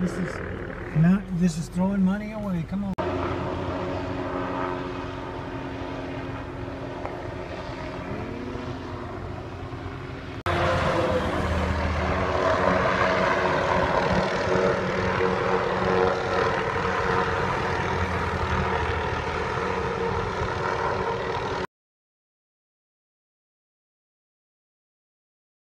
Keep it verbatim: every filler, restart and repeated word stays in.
This is not, this is throwing money away. Come on.